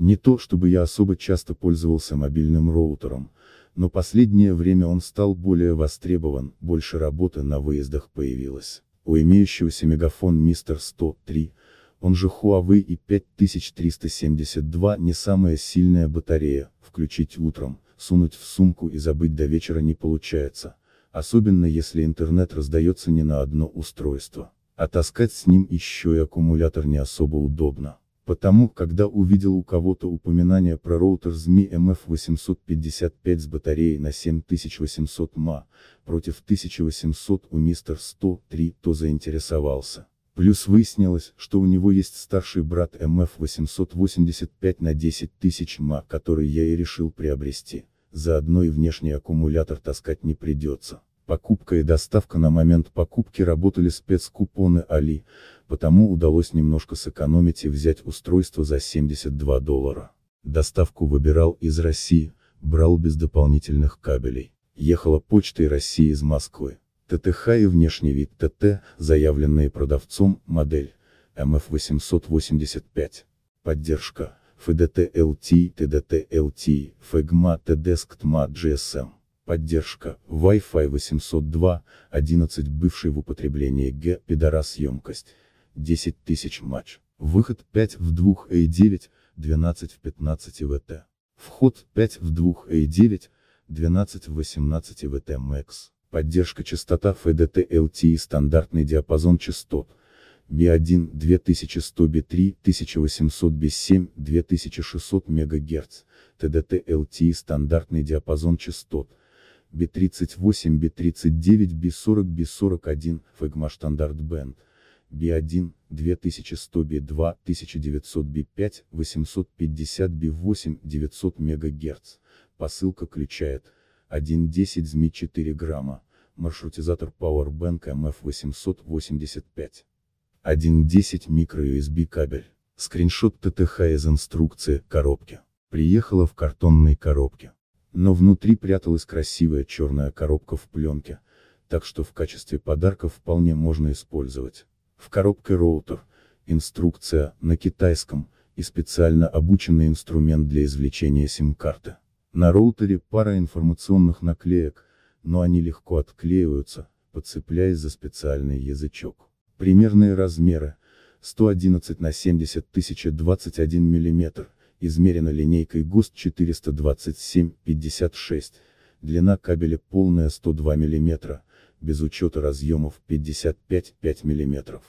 Не то чтобы я особо часто пользовался мобильным роутером, но последнее время он стал более востребован, больше работы на выездах появилось. У имеющегося Megafon MR100-3, он же Huawei E5372, не самая сильная батарея, включить утром, сунуть в сумку и забыть до вечера не получается, особенно если интернет раздается не на одно устройство, а таскать с ним еще и аккумулятор не особо удобно. Потому, когда увидел у кого-то упоминание про роутер ZMI MF855 с батареей на 7800 мА, против 1800 у MR100-3, то заинтересовался. Плюс выяснилось, что у него есть старший брат MF885 на 10000 мА, который я и решил приобрести, заодно и внешний аккумулятор таскать не придется. Покупка и доставка на момент покупки работали спецкупоны Али, потому удалось немножко сэкономить и взять устройство за $72. Доставку выбирал из России, брал без дополнительных кабелей. Ехала почтой России из Москвы. ТТХ и внешний вид ТТ, заявленные продавцом, модель MF885. Поддержка FDT-LTE, TDT-LTE, FEGMA, TDSCTMA, GSM. Поддержка Wi-Fi 802.11, бывший в употреблении Г, пидорас, емкость 10000 матч. Выход 5 в 2 A9, 12 в 15 ВТ. Вход 5 в 2 A9, 12 в 18 ВТ Макс. Поддержка частота FDT-LTE, стандартный диапазон частот B1 2100, B3 1800, B7 2600 МГц. TDT-LTE, стандартный диапазон частот B38, B39, B40, B41, FEGMA стандарт бенд, B1, 2100, B2, 1900, B5, 850, B8, 900 МГц, посылка ключает 1.10 ЗМИ 4 грамма, маршрутизатор Powerbank MF885, 1.10 microUSB кабель, скриншот ТТХ из инструкции коробки. Приехала в картонной коробке. Но внутри пряталась красивая черная коробка в пленке, так что в качестве подарка вполне можно использовать. В коробке роутер, инструкция на китайском и специально обученный инструмент для извлечения сим-карты. На роутере пара информационных наклеек, но они легко отклеиваются, подцепляясь за специальный язычок. Примерные размеры: 111 на 70 1021 мм. Измерена линейкой ГОСТ 427-56, длина кабеля полная 102 мм, без учета разъемов 55-5 мм.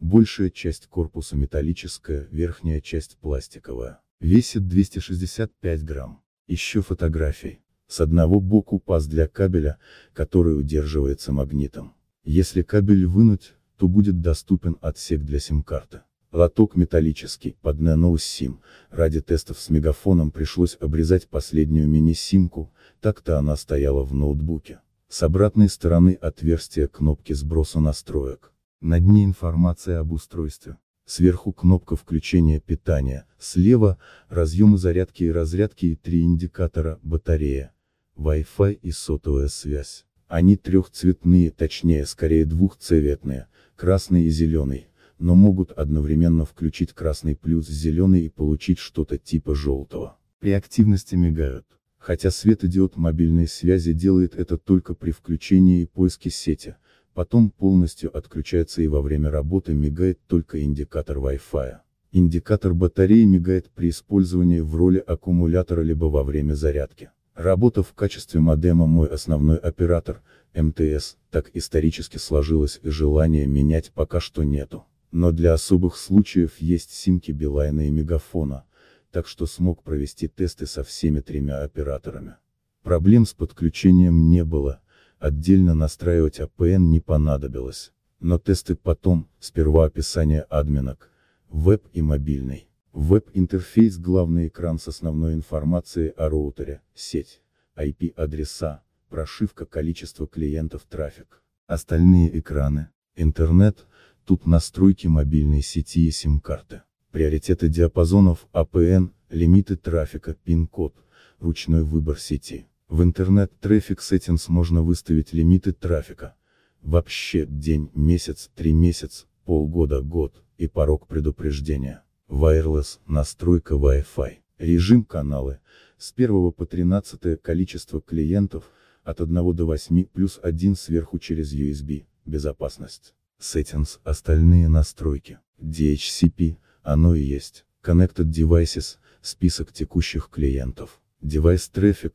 Большая часть корпуса металлическая, верхняя часть пластиковая. Весит 265 грамм. Еще фотографий. С одного боку паз для кабеля, который удерживается магнитом. Если кабель вынуть, то будет доступен отсек для сим-карты. Лоток металлический, под Nano-SIM, ради тестов с Мегафоном пришлось обрезать последнюю мини-симку, так-то она стояла в ноутбуке. С обратной стороны отверстие кнопки сброса настроек. На дне информация об устройстве. Сверху кнопка включения питания, слева – разъемы зарядки и разрядки и три индикатора, батарея, Wi-Fi и сотовая связь. Они трехцветные, точнее скорее двухцветные, красный и зеленый, но могут одновременно включить красный плюс зеленый и получить что-то типа желтого. При активности мигают. Хотя светодиод мобильной связи делает это только при включении и поиске сети, потом полностью отключается и во время работы мигает только индикатор Wi-Fi. Индикатор батареи мигает при использовании в роли аккумулятора либо во время зарядки. Работа в качестве модема — мой основной оператор, МТС, так исторически сложилось и желания менять пока что нету. Но для особых случаев есть симки Билайна и Мегафона, так что смог провести тесты со всеми тремя операторами. Проблем с подключением не было, отдельно настраивать АПН не понадобилось. Но тесты потом, сперва описание админок, веб и мобильный. Веб-интерфейс, главный экран с основной информацией о роутере, сеть, IP-адреса, прошивка, количество клиентов, трафик. Остальные экраны, интернет. Тут настройки мобильной сети и сим-карты, приоритеты диапазонов, АПН, лимиты трафика, пин-код, ручной выбор сети. В интернет Traffic Settings можно выставить лимиты трафика. Вообще, день, месяц, 3 месяца, полгода, год, и порог предупреждения. Wireless, настройка Wi-Fi. Режим каналы. С 1 по 13 количество клиентов, от 1 до 8 плюс 1 сверху через USB, безопасность. Settings, остальные настройки. DHCP, оно и есть. Connected Devices, список текущих клиентов. Device Traffic,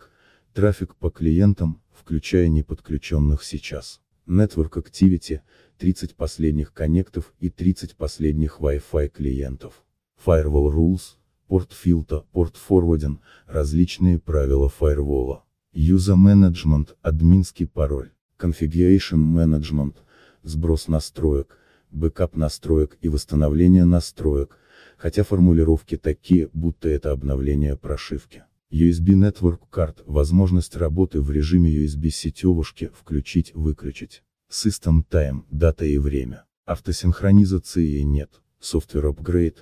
трафик по клиентам, включая неподключенных сейчас. Network Activity, 30 последних коннектов и 30 последних Wi-Fi клиентов. Firewall Rules, порт фильтра, порт форвардинг, различные правила фаервола. User Management, админский пароль. Configuration Management, сброс настроек, бэкап настроек и восстановление настроек, хотя формулировки такие, будто это обновление прошивки. USB Network Card, возможность работы в режиме USB сетевушки, включить, выключить. System Time, дата и время. Автосинхронизации нет. Software Upgrade,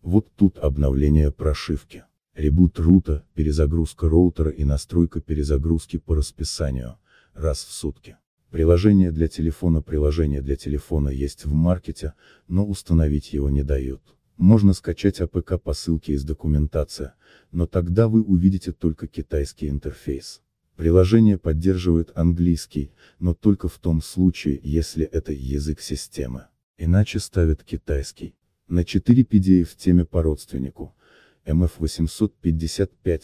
вот тут обновление прошивки. Ребут рута, перезагрузка роутера и настройка перезагрузки по расписанию, раз в сутки. Приложение для телефона. Приложение для телефона есть в маркете, но установить его не дают. Можно скачать АПК по ссылке из документации, но тогда вы увидите только китайский интерфейс. Приложение поддерживает английский, но только в том случае, если это язык системы. Иначе ставят китайский. На 4 PDF в теме по родственнику, MF855,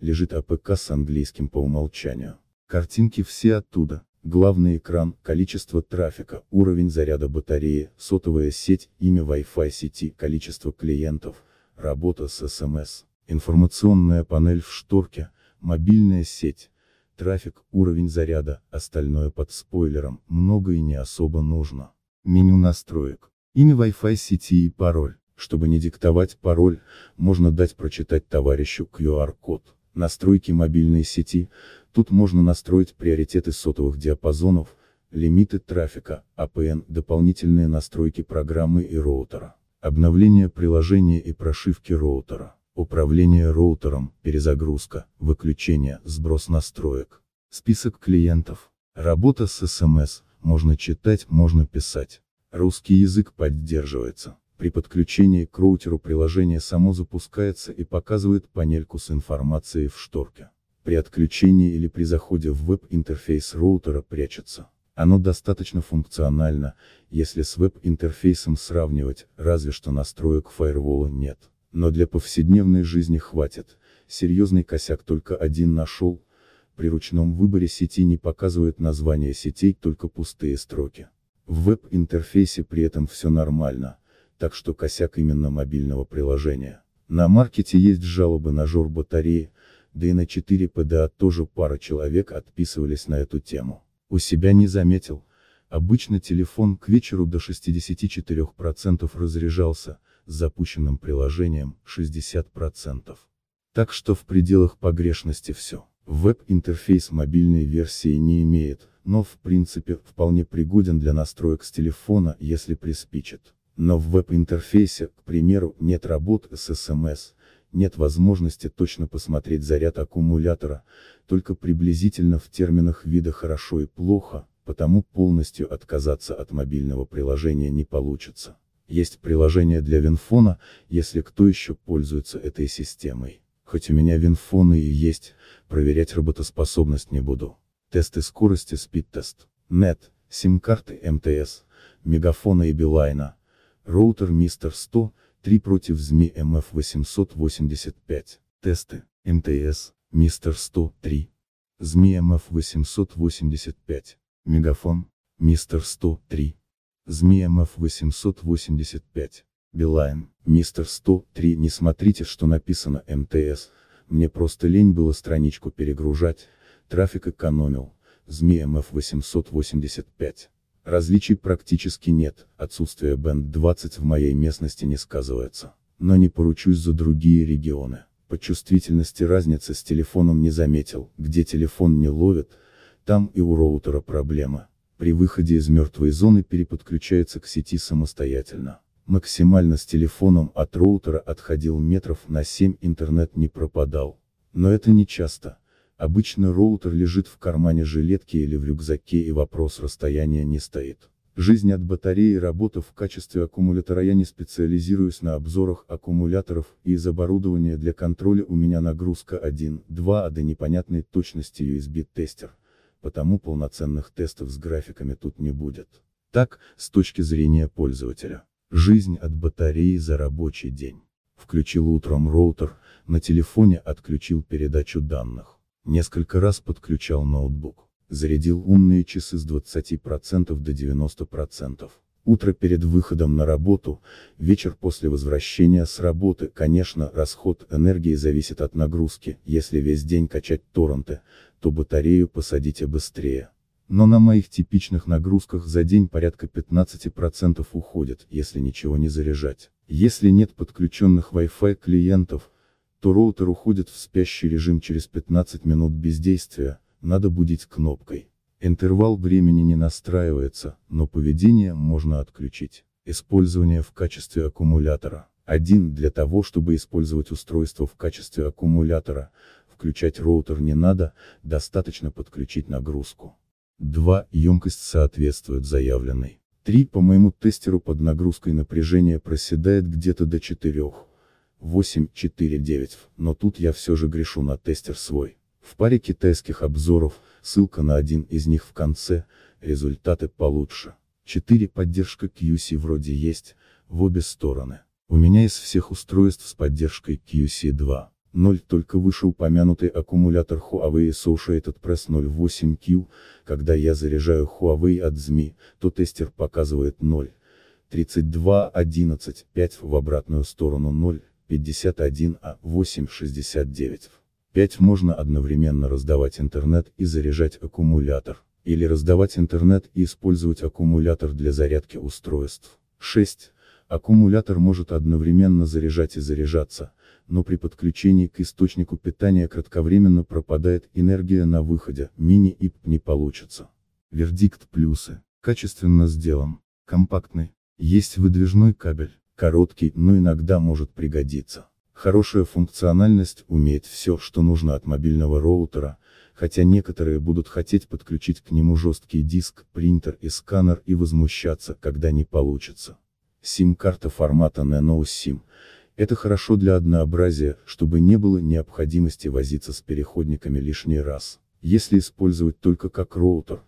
лежит АПК с английским по умолчанию. Картинки все оттуда. Главный экран, количество трафика, уровень заряда батареи, сотовая сеть, имя Wi-Fi сети, количество клиентов, работа с SMS. Информационная панель в шторке, мобильная сеть, трафик, уровень заряда, остальное под спойлером, много и не особо нужно. Меню настроек. Имя Wi-Fi сети и пароль. Чтобы не диктовать пароль, можно дать прочитать товарищу QR-код. Настройки мобильной сети. Тут можно настроить приоритеты сотовых диапазонов, лимиты трафика, APN, дополнительные настройки программы и роутера. Обновление приложения и прошивки роутера. Управление роутером, перезагрузка, выключение, сброс настроек. Список клиентов. Работа с SMS, можно читать, можно писать. Русский язык поддерживается. При подключении к роутеру приложение само запускается и показывает панельку с информацией в шторке. При отключении или при заходе в веб-интерфейс роутера прячется. Оно достаточно функционально, если с веб-интерфейсом сравнивать, разве что настроек фаервола нет. Но для повседневной жизни хватит. Серьезный косяк только один нашел. При ручном выборе сети не показывает название сетей, только пустые строки. В веб-интерфейсе при этом все нормально. Так что косяк именно мобильного приложения. На маркете есть жалобы на жор батареи, да и на 4 ПДА тоже пара человек отписывались на эту тему. У себя не заметил. Обычно телефон к вечеру до 64% разряжался, с запущенным приложением 60%. Так что в пределах погрешности все. Веб-интерфейс мобильной версии не имеет, но в принципе вполне пригоден для настроек с телефона, если приспичит. Но в веб-интерфейсе, к примеру, нет работы с SMS, нет возможности точно посмотреть заряд аккумулятора, только приблизительно в терминах вида хорошо и плохо, потому полностью отказаться от мобильного приложения не получится. Есть приложение для Винфона, если кто еще пользуется этой системой. Хоть у меня Винфоны и есть, проверять работоспособность не буду. Тесты скорости, спид-тест. Нет, сим-карты МТС, Мегафона и Билайна. Роутер Мистер 100-3 против ZMI MF885. Тесты. МТС, Мистер 100-3. ZMI MF885. Мегафон, Мистер 100-3. ZMI MF885. Билайн, Мистер 100-3. Не смотрите, что написано МТС, мне просто лень было страничку перегружать, трафик экономил. ZMI MF885. Различий практически нет, отсутствие Band 20 в моей местности не сказывается. Но не поручусь за другие регионы. По чувствительности разницы с телефоном не заметил, где телефон не ловит, там и у роутера проблема. При выходе из мертвой зоны переподключается к сети самостоятельно. Максимально с телефоном от роутера отходил метров на 7, интернет не пропадал. Но это не часто. Обычно роутер лежит в кармане жилетки или в рюкзаке и вопрос расстояния не стоит. Жизнь от батареи и работа в качестве аккумулятора. Я не специализируюсь на обзорах аккумуляторов, и из оборудования для контроля у меня нагрузка 1.2 до непонятной точности USB-тестер, потому полноценных тестов с графиками тут не будет. Так, с точки зрения пользователя. Жизнь от батареи за рабочий день. Включил утром роутер, на телефоне отключил передачу данных. Несколько раз подключал ноутбук. Зарядил умные часы с 20% до 90%. Утро перед выходом на работу, вечер после возвращения с работы. Конечно, расход энергии зависит от нагрузки. Если весь день качать торренты, то батарею посадите быстрее. Но на моих типичных нагрузках за день порядка 15% уходит, если ничего не заряжать. Если нет подключенных Wi-Fi клиентов, то роутер уходит в спящий режим через 15 минут бездействия. Надо будить кнопкой. Интервал времени не настраивается, но поведение можно отключить. Использование в качестве аккумулятора. 1. Для того, чтобы использовать устройство в качестве аккумулятора, включать роутер не надо, достаточно подключить нагрузку. 2. Емкость соответствует заявленной. 3. По моему тестеру под нагрузкой напряжение проседает где-то до 4,8-4,9, но тут я все же грешу на тестер свой. В паре китайских обзоров, ссылка на один из них в конце, результаты получше. 4. Поддержка QC вроде есть, в обе стороны. У меня из всех устройств с поддержкой QC2.0 только вышеупомянутый аккумулятор Huawei E5372 08Q, когда я заряжаю Huawei от ZMI, то тестер показывает 0,32,11,5, в обратную сторону 0,51,8,69. 5. Можно одновременно раздавать интернет и заряжать аккумулятор, или раздавать интернет и использовать аккумулятор для зарядки устройств. 6. Аккумулятор может одновременно заряжать и заряжаться, но при подключении к источнику питания кратковременно пропадает энергия на выходе, мини-ИП не получится. Вердикт: плюсы. Качественно сделан. Компактный. Есть выдвижной кабель. Короткий, но иногда может пригодиться. Хорошая функциональность, умеет все, что нужно от мобильного роутера, хотя некоторые будут хотеть подключить к нему жесткий диск, принтер и сканер и возмущаться, когда не получится. Сим-карта формата Nano-SIM. Это хорошо для однообразия, чтобы не было необходимости возиться с переходниками лишний раз. Если использовать только как роутер,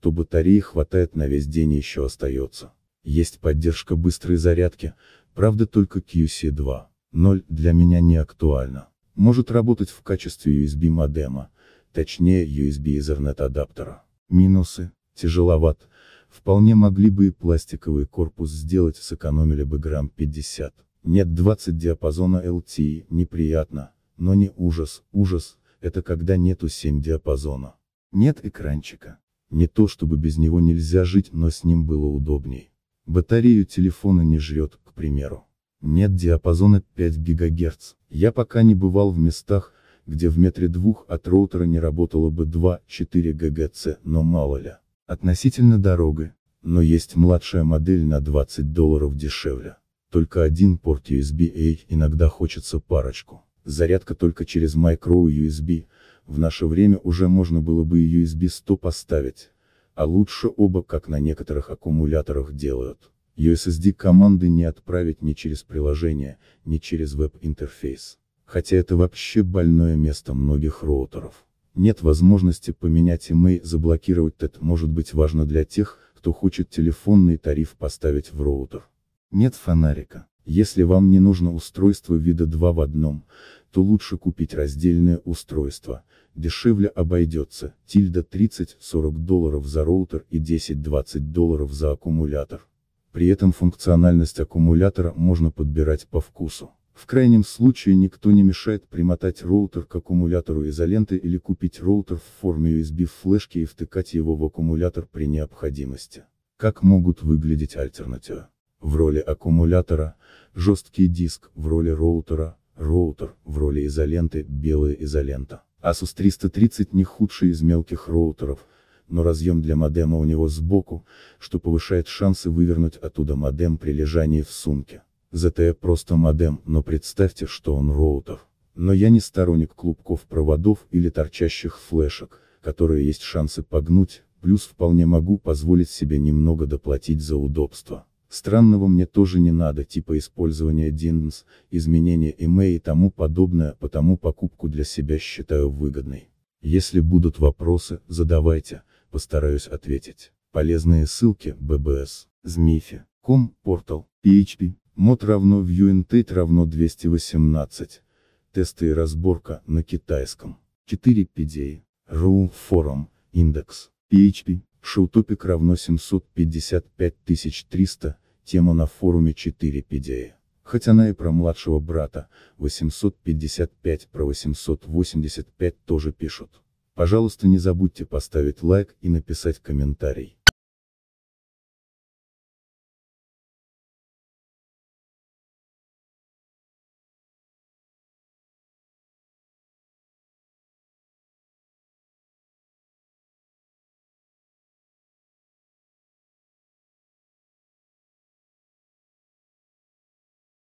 то батареи хватает на весь день и еще остается. Есть поддержка быстрой зарядки, правда только QC2. 0 для меня не актуально. Может работать в качестве USB модема, точнее USB Ethernet адаптера. Минусы. Тяжеловат. Вполне могли бы и пластиковый корпус сделать, сэкономили бы грамм 50. Нет 20 диапазона LTE, неприятно, но не ужас. Ужас, это когда нету 7 диапазона. Нет экранчика. Не то чтобы без него нельзя жить, но с ним было удобней. Батарею телефона не жрет, к примеру. Нет диапазона 5 ГГц. Я пока не бывал в местах, где в метре двух от роутера не работало бы 2-4 ГГц, но мало ли. Относительно дорогой. Но есть младшая модель на $20 дешевле. Только один порт USB-A, иногда хочется парочку. Зарядка только через micro-USB, в наше время уже можно было бы и USB 100 поставить. А лучше оба, как на некоторых аккумуляторах делают. USSD команды не отправить ни через приложение, ни через веб-интерфейс. Хотя это вообще больное место многих роутеров. Нет возможности поменять email, заблокировать TET может быть важно для тех, кто хочет телефонный тариф поставить в роутер. Нет фонарика. Если вам не нужно устройство вида 2 в одном, то лучше купить раздельное устройство. Дешевле обойдется, $30-40 за роутер и $10-20 за аккумулятор. При этом функциональность аккумулятора можно подбирать по вкусу. В крайнем случае никто не мешает примотать роутер к аккумулятору изоленты или купить роутер в форме USB-флешки и втыкать его в аккумулятор при необходимости. Как могут выглядеть альтернативы? В роли аккумулятора – жесткий диск, в роли роутера – роутер, в роли изоленты – белая изолента. Asus 330 не худший из мелких роутеров, но разъем для модема у него сбоку, что повышает шансы вывернуть оттуда модем при лежании в сумке. ZTE просто модем, но представьте, что он роутер. Но я не сторонник клубков проводов или торчащих флешек, которые есть шансы погнуть, Плюс вполне могу позволить себе немного доплатить за удобство. Странного мне тоже не надо, типа использования DIMMS, изменения EMEI и тому подобное, потому покупку для себя считаю выгодной. Если будут вопросы, задавайте, постараюсь ответить. Полезные ссылки: BBS, ZMI.com, Portal, PHP, mod равно ViewIntate равно 218, тесты и разборка на китайском, 4 PDA, RU, форум, индекс, PHP. Шоутопик равно 755300, тема на форуме 4 PDA. Хоть она и про младшего брата, 855, про 885 тоже пишут. Пожалуйста, не забудьте поставить лайк и написать комментарий.